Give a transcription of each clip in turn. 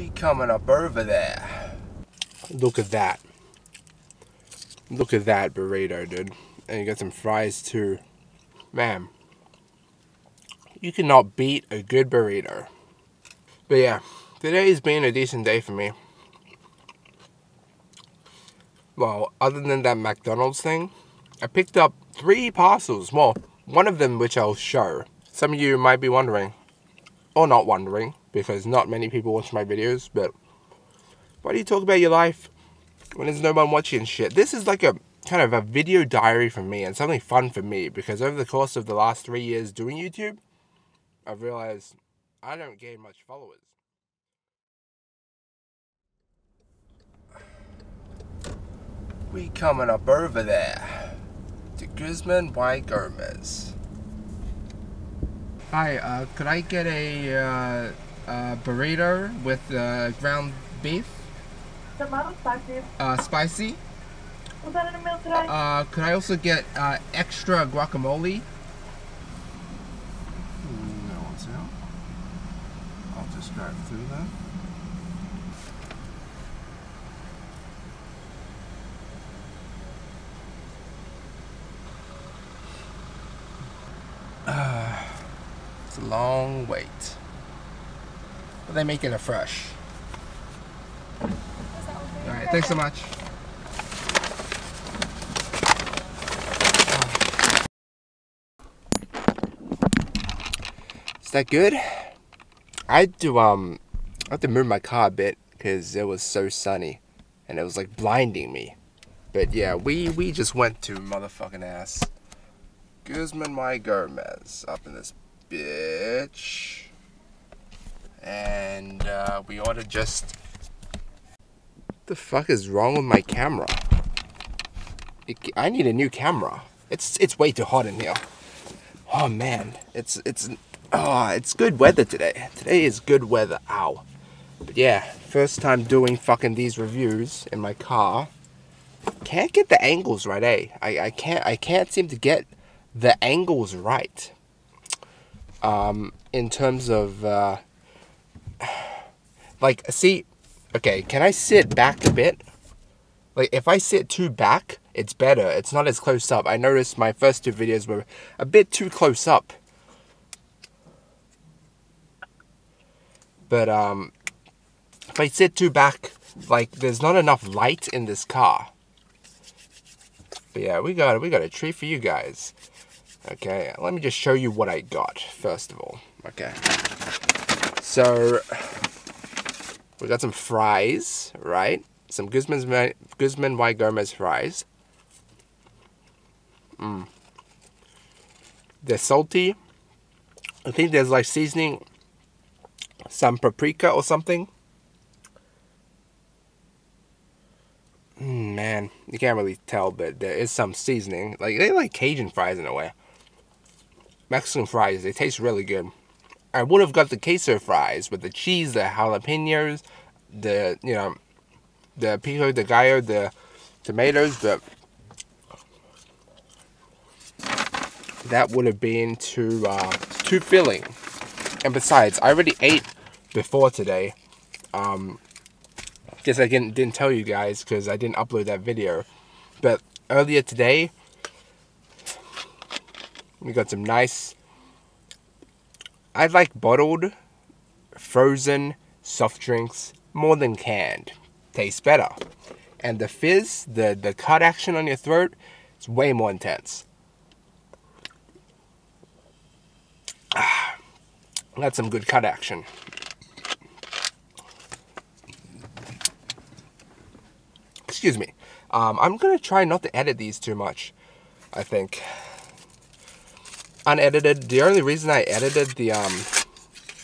we coming up over there. Look at that. Look at that burrito, dude. And you got some fries too. Man, you cannot beat a good burrito. But yeah, today's been a decent day for me. Well, other than that McDonald's thing, I picked up 3 parcels. Well, one of them which I'll show. Some of you might be wondering, or not wondering, because not many people watch my videos, but why do you talk about your life when there's no one watching shit? This is like a kind of a video diary for me and something fun for me, because over the course of the last 3 years doing YouTube, I've realized I don't gain much followers. We coming up over there to Guzman y Gomez. Hi, could I get a burrito with ground beef? Spicy. Spicy. Was that in the meal today? Could I also get extra guacamole? No one's out. I'll just drive through that. It's a long wait. But they make it afresh. Alright, thanks so much. Is that good? I had to move my car a bit because it was so sunny and it was like blinding me. But yeah, we just went to motherfucking ass Guzman y Gomez up in this bitch, and we ordered just. What the fuck is wrong with my camera? I need a new camera. It's way too hot in here. Oh man, it's good weather today. Today is good weather, ow. But yeah, first time doing fucking these reviews in my car. Can't get the angles right, eh? I can't seem to get the angles right. In terms of, like, see, okay, can I sit back a bit? Like, if I sit too back, it's better. It's not as close up. I noticed my first 2 videos were a bit too close up. But if I sit too back, like there's not enough light in this car. But yeah, we got a treat for you guys. Okay, let me just show you what I got first of all. Okay, so we got some fries, right? Some Guzman y Gomez fries. They're salty. I think there's like seasoning. Some paprika or something. Man, you can't really tell, but there is some seasoning. Like they like Cajun fries in a way. Mexican fries, they taste really good. I would have got the queso fries with the cheese, the jalapenos, the the pico de gallo, the tomatoes, but that would have been too filling. And besides, I already ate before today. Guess I didn't tell you guys because I didn't upload that video. But earlier today, we got some nice. I like bottled, frozen soft drinks more than canned. Tastes better, and the fizz, the cut action on your throat, it's way more intense. That's some good cut action. Excuse me. I'm gonna try not to edit these too much, I think. Unedited. The only reason I edited the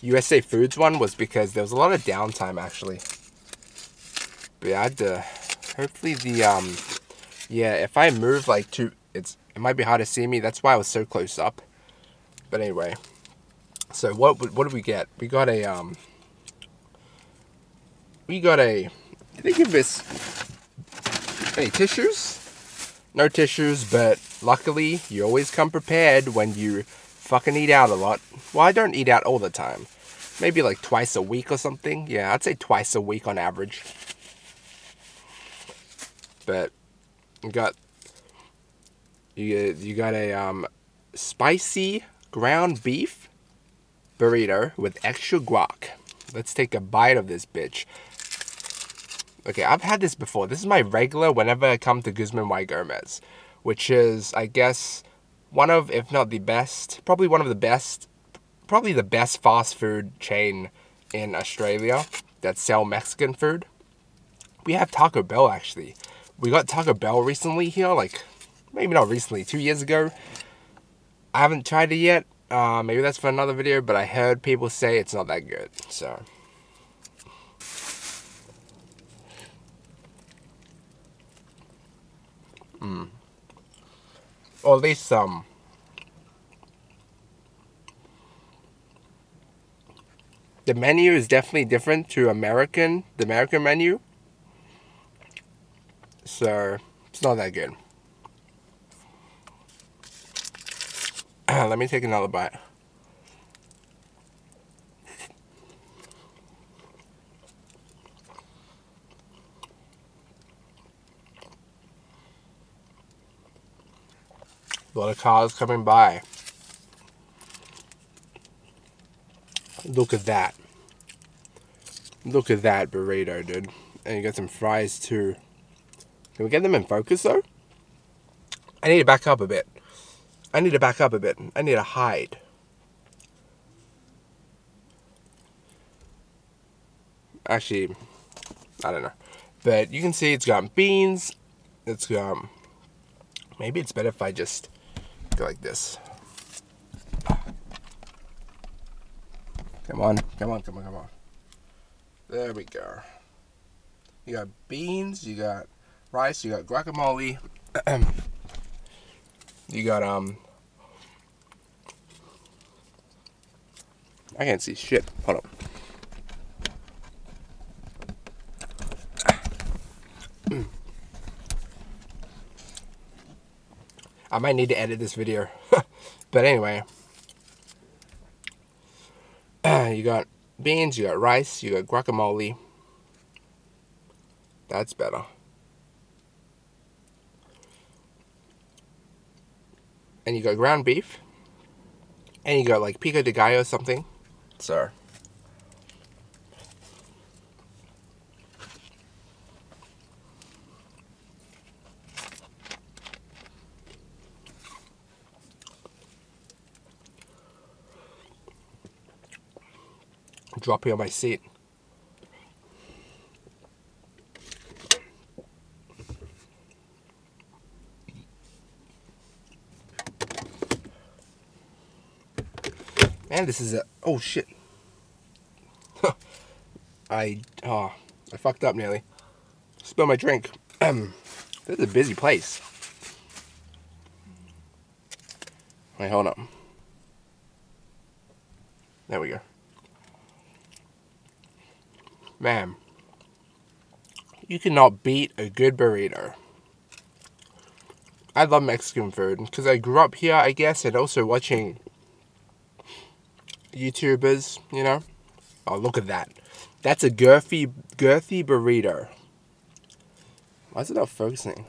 USA Foods one was because there was a lot of downtime actually. But yeah, I had to, hopefully the yeah, if I move like too, it might be hard to see me. That's why I was so close up. But anyway. So what did we get? We got a I think of this. Any tissues? No tissues, but luckily you always come prepared when you fucking eat out a lot. Well, I don't eat out all the time. maybe like twice a week or something. Yeah, I'd say twice a week on average. But you got a spicy ground beef burrito with extra guac. Let's take a bite of this bitch. Okay, I've had this before. This is my regular whenever I come to Guzman y Gomez, which is, I guess, one of, if not the best, probably one of the best, probably the best fast food chain in Australia that sell Mexican food. We have Taco Bell, actually. We got Taco Bell recently here, like, maybe not recently, 2 years ago. I haven't tried it yet. Maybe that's for another video, but I heard people say it's not that good, so. Or at least the menu is definitely different to American, the American menu. So it's not that good. Let me take another bite. A lot of cars coming by. Look at that. Look at that burrito, dude. And you got some fries too. Can we get them in focus though? I need to back up a bit. I need to back up a bit. I need to hide. Actually, I don't know. But you can see it's got beans. It's got... Maybe it's better if I just... go like this. Come on, come on, come on, come on. There we go. You got beans, you got rice, you got guacamole, you got, I can't see shit, hold on. I might need to edit this video, but anyway. You got beans, you got rice, you got guacamole. That's better. And you got ground beef. And you got like pico de gallo or something. So. Dropping on my seat. Man, this is a, oh shit. I fucked up nearly. Spilled my drink. This is a busy place. Wait, hold up. There we go. Man, you cannot beat a good burrito. I love Mexican food because I grew up here, I guess, and also watching YouTubers, you know. Oh, look at that. That's a girthy burrito. Why is it not focusing?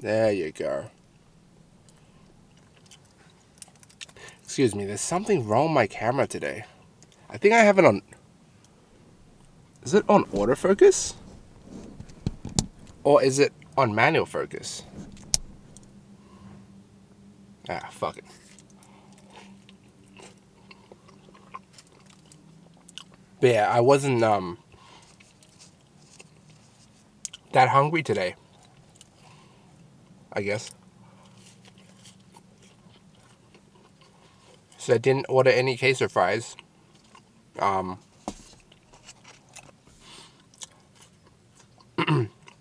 There you go. Excuse me, there's something wrong with my camera today. I think I have it on... Is it on autofocus? Or is it on manual focus? Ah, fuck it. But yeah, I wasn't that hungry today, I guess. So I didn't order any queso fries.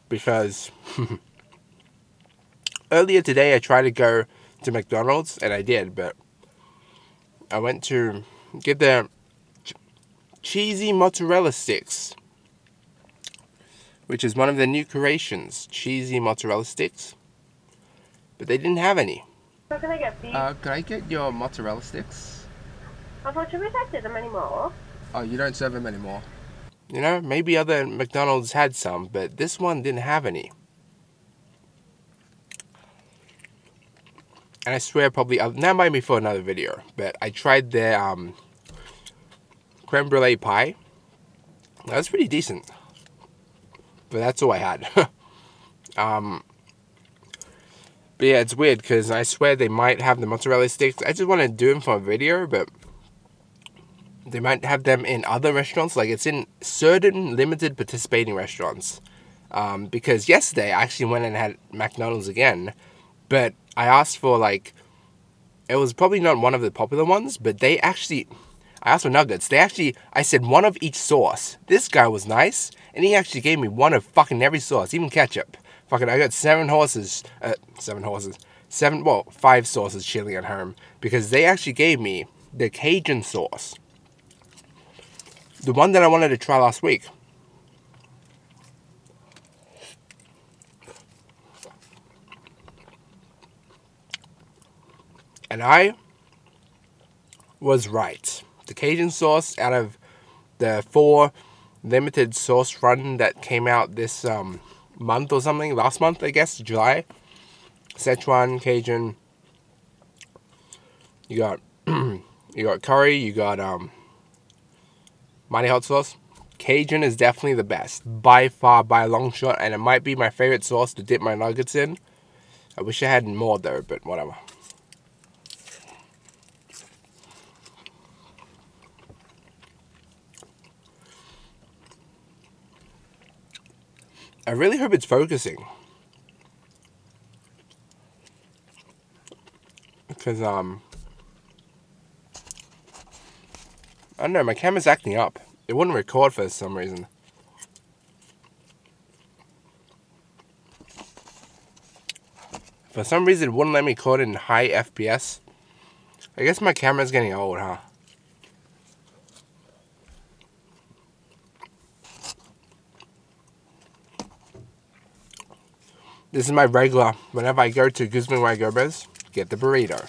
Because earlier today I tried to go to McDonald's, and I did, but I went to get their cheesy mozzarella sticks, which is one of the new creations, cheesy mozzarella sticks, but they didn't have any. Could I get your mozzarella sticks? Unfortunately, I don't serve them anymore. Oh, you don't serve them anymore? You know, maybe other McDonald's had some, but this one didn't have any. And I swear probably, that might be for another video, but I tried their creme brulee pie. That was pretty decent. But that's all I had. But yeah, it's weird because I swear they might have the mozzarella sticks. I just want to do them for a video, but they might have them in other restaurants. Like, it's in certain limited participating restaurants. Because yesterday I actually went and had McDonald's again, but I asked for, like, it was probably not one of the popular ones, but they actually, I asked for nuggets. They actually, I said one of each sauce. This guy was nice, and he actually gave me one of fucking every sauce, even ketchup. Fucking, I got five sauces chilling at home, because they actually gave me the Cajun sauce. The one that I wanted to try last week. And I was right. The Cajun sauce, out of the 4 limited sauce run that came out this month or something, last month I guess, July. Szechuan, Cajun. You got you got curry, you got mighty hot sauce. Cajun is definitely the best, by far, by a long shot, and it might be my favorite sauce to dip my nuggets in. I wish I had more though, but whatever. I really hope it's focusing, because I don't know, my camera's acting up. It wouldn't record for some reason. For some reason, it wouldn't let me record in high FPS. I guess my camera's getting old, huh? This is my regular, whenever I go to Guzman y Gomez, get the burrito.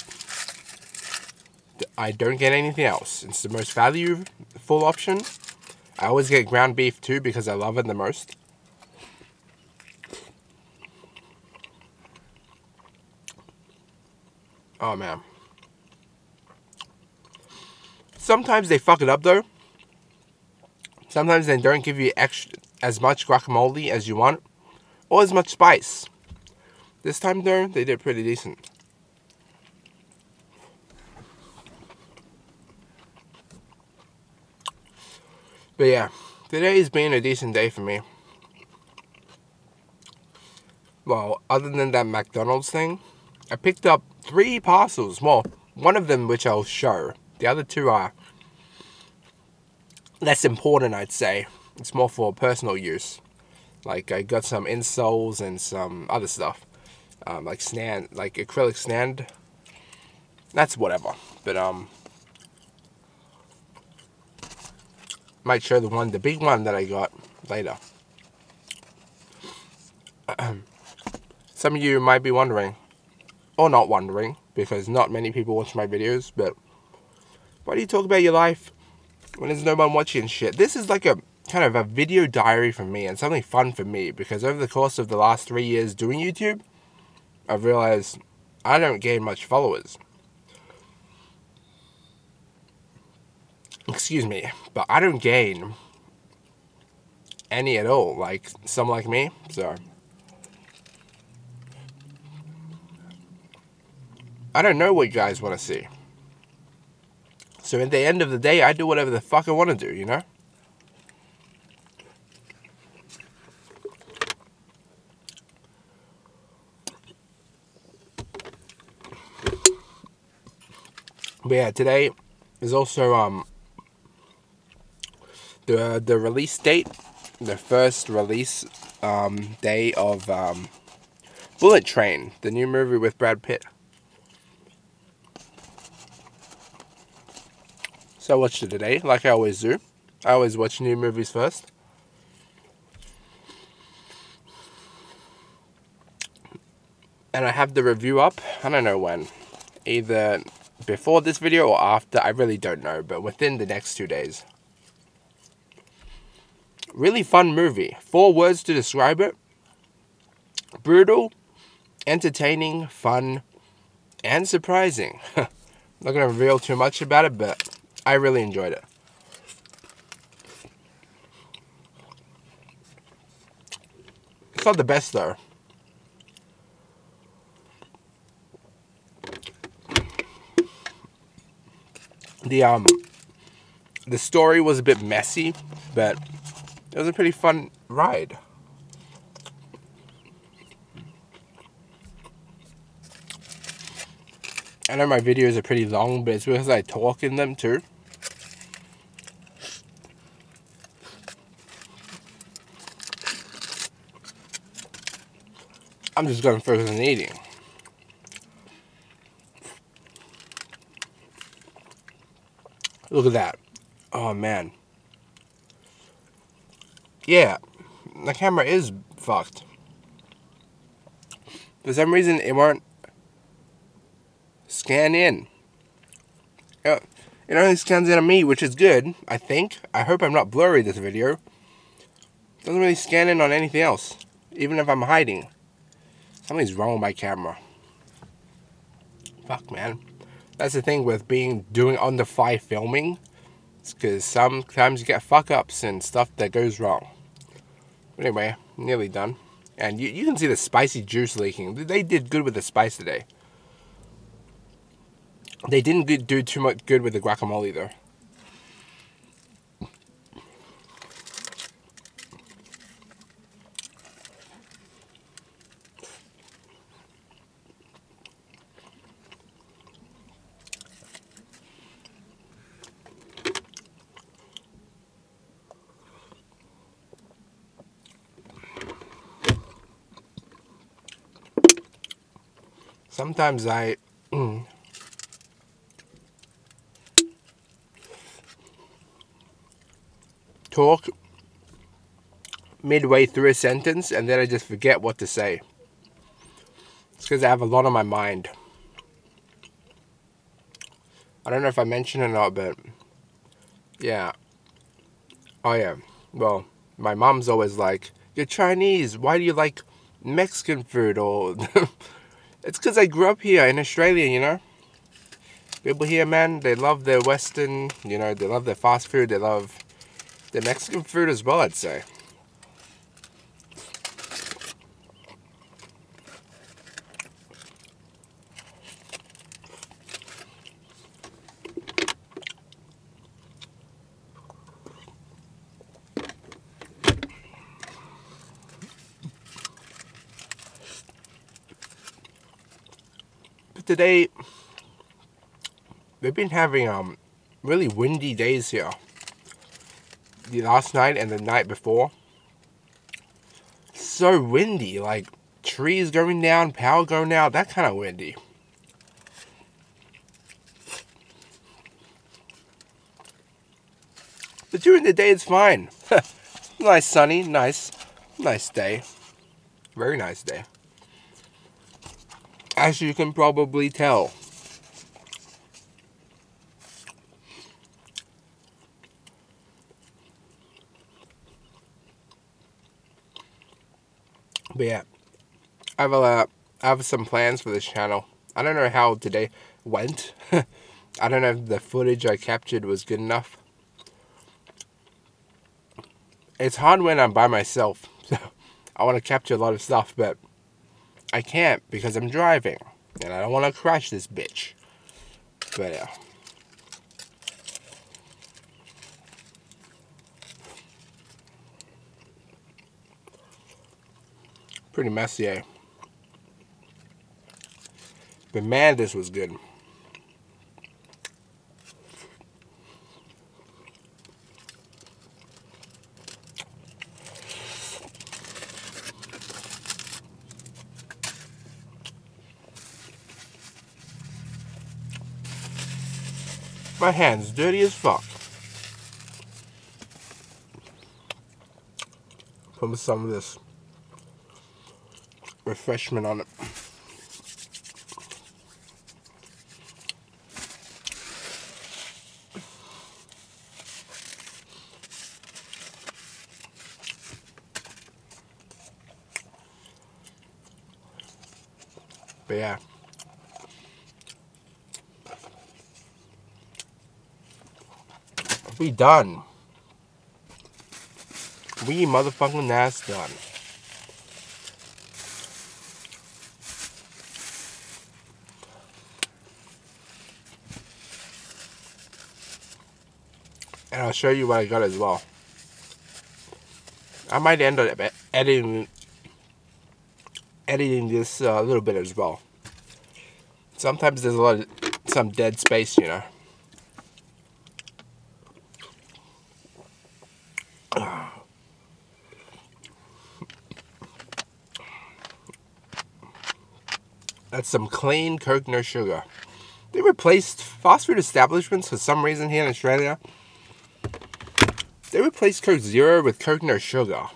I don't get anything else. It's the most valuable option. I always get ground beef too, because I love it the most. Oh man. Sometimes they fuck it up though. Sometimes they don't give you as much guacamole as you want, or as much spice. This time though, they did pretty decent. But yeah, today has been a decent day for me. Well, other than that McDonald's thing, I picked up 3 parcels. Well, one of them which I'll show. The other 2 are less important, I'd say. It's more for personal use. Like, I got some insoles and some other stuff. Like acrylic stand. That's whatever. But, might show the big one that I got later. Some of you might be wondering, or not wondering, because not many people watch my videos, but why do you talk about your life when there's no one watching shit? This is like a kind of a video diary for me, and something fun for me, because over the course of the last 3 years doing YouTube, I've realized I don't gain much followers. Excuse me, but I don't gain any at all, like some like me, so I don't know what you guys want to see. So at the end of the day, I do whatever the fuck I want to do, you know? But yeah, today is also the release date, the first release day of Bullet Train, the new movie with Brad Pitt. So I watched it today, like I always do. I always watch new movies first. And I have the review up, I don't know when, either before this video or after, I really don't know, but within the next 2 days. Really fun movie. 4 words to describe it. Brutal, entertaining, fun, and surprising. Not going to reveal too much about it, but I really enjoyed it. It's not the best though. The story was a bit messy, but it was a pretty fun ride. I know my videos are pretty long, but it's because I talk in them too. I'm just going to focus on eating. Look at that. Oh, man. Yeah, the camera is fucked. For some reason, it won't scan in. It only scans in on me, which is good, I think. I hope I'm not blurry this video. It doesn't really scan in on anything else, even if I'm hiding. Something's wrong with my camera. Fuck, man. That's the thing with doing on the fly filming. It's because sometimes you get fuck ups and stuff that goes wrong. Anyway, nearly done. And you can see the spicy juice leaking. They did good with the spice today. They didn't do too much good with the guacamole though. Sometimes I talk midway through a sentence and then I just forget what to say. It's because I have a lot on my mind. I don't know if I mentioned or not, but yeah. Oh yeah, well, my mom's always like, "You're Chinese, why do you like Mexican food?" Or... It's because I grew up here in Australia, you know. People here, man, they love their Western, you know, they love their fast food, they love their Mexican food as well, I'd say. Today, they've been having really windy days here. The last night and the night before. So windy, like trees going down, power going out, that kind of windy. But during the day it's fine. Nice sunny, nice day. Very nice day. As you can probably tell. But yeah, I have some plans for this channel. I don't know how today went. I don't know if the footage I captured was good enough. It's hard when I'm by myself, so I want to capture a lot of stuff, but I can't because I'm driving and I don't want to crash this bitch. But yeah. Pretty messy, eh? But man, this was good. My hands dirty as fuck from some of this refreshment on it. But yeah. We done. We motherfucking ass done. And I'll show you what I got as well. I might end up editing this a little bit as well. Sometimes there's a lot of some dead space, you know. That's some clean Coke No Sugar. They replaced fast food establishments for some reason here in Australia. They replaced Coke Zero with Coke No Sugar,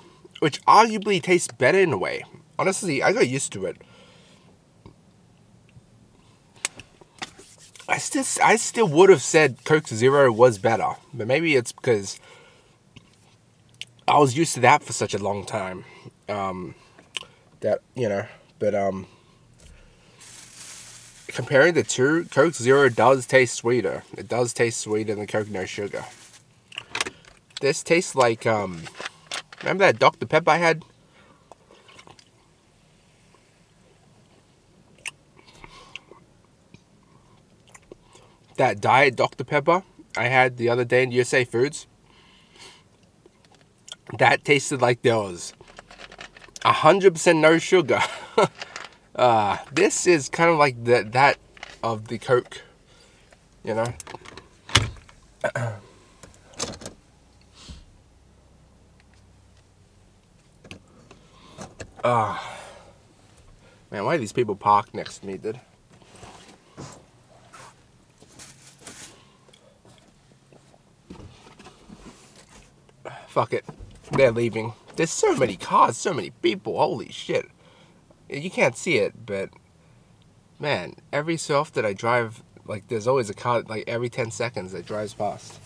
which arguably tastes better in a way. Honestly, I got used to it. I still would have said Coke Zero was better, but maybe it's because I was used to that for such a long time. Comparing the two, Coke Zero does taste sweeter. It does taste sweeter than Coke No Sugar. This tastes like, remember that Dr. Pepper I had? That Diet Dr. Pepper I had the other day in USA Foods? That tasted like there was 100% no sugar. This is kind of like that of the Coke, you know. Man, why do these people park next to me, dude? Fuck it. They're leaving. There's so many cars, so many people, holy shit. You can't see it, but man, every so often I drive, like there's always a car, like every 10 seconds that drives past.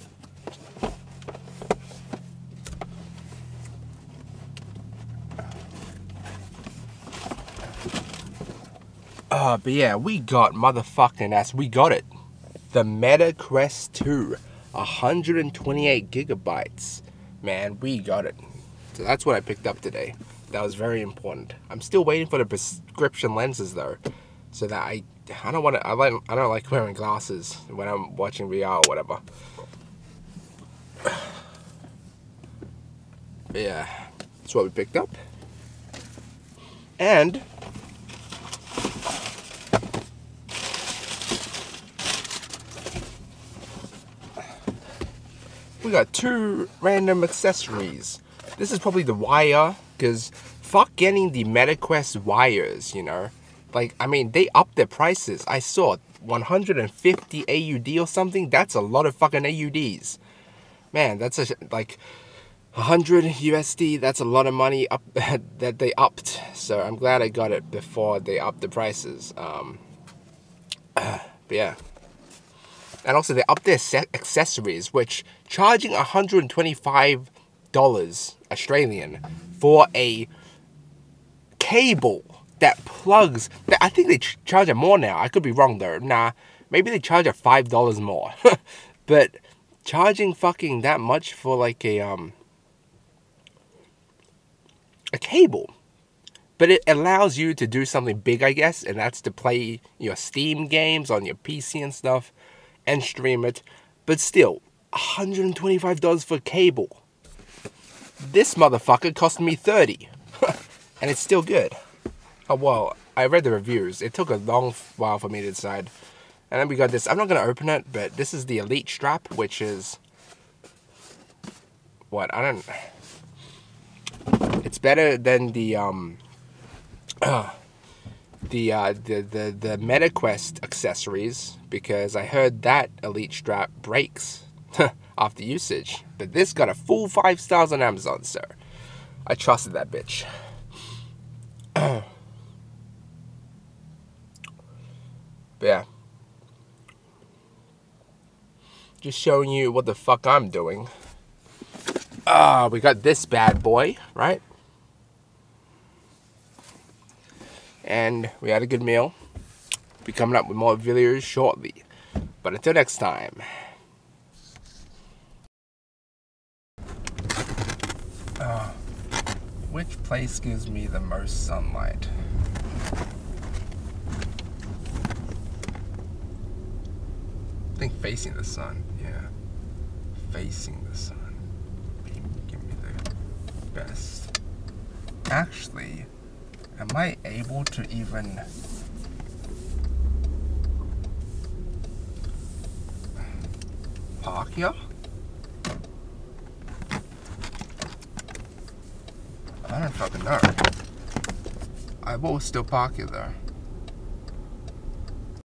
But yeah, we got motherfucking ass, we got it. The Meta Quest 2, 128 gigabytes. Man, we got it. So that's what I picked up today. That was very important. I'm still waiting for the prescription lenses though, so that I don't want to. I don't like wearing glasses when I'm watching VR or whatever. But yeah, that's what we picked up. And we got two random accessories. This is probably the wire, because fuck getting the Meta Quest wires, you know. Like, I mean, they upped their prices. I saw 150 AUD or something. That's a lot of fucking AUDs. Man, that's like 100 USD. That's a lot of money up that they upped. So I'm glad I got it before they upped the prices. But yeah. And also they upped their accessories, which charging $125 Australian for a cable that plugs. I think they charge it more now. I could be wrong though. Nah, maybe they charge it $5 more. But charging fucking that much for like a cable. But it allows you to do something big, I guess, and that's to play your Steam games on your PC and stuff. And stream it, but still, $125 for cable. This motherfucker cost me $30, and it's still good. Oh well, I read the reviews. It took a long while for me to decide, and then we got this. I'm not gonna open it, but this is the Elite strap, which is what I don't. It's better than the Meta Quest accessories, because I heard that Elite strap breaks after usage, but this got a full 5 stars on Amazon, so I trusted that bitch. But yeah, just showing you what the fuck I'm doing. Ah, we got this bad boy, right? And we had a good meal. be coming up with more videos shortly. But until next time. Which place gives me the most sunlight? I think facing the sun, yeah. Facing the sun. Give me the best. Actually, am I able to even... park here? I don't fucking know. I will still park here though.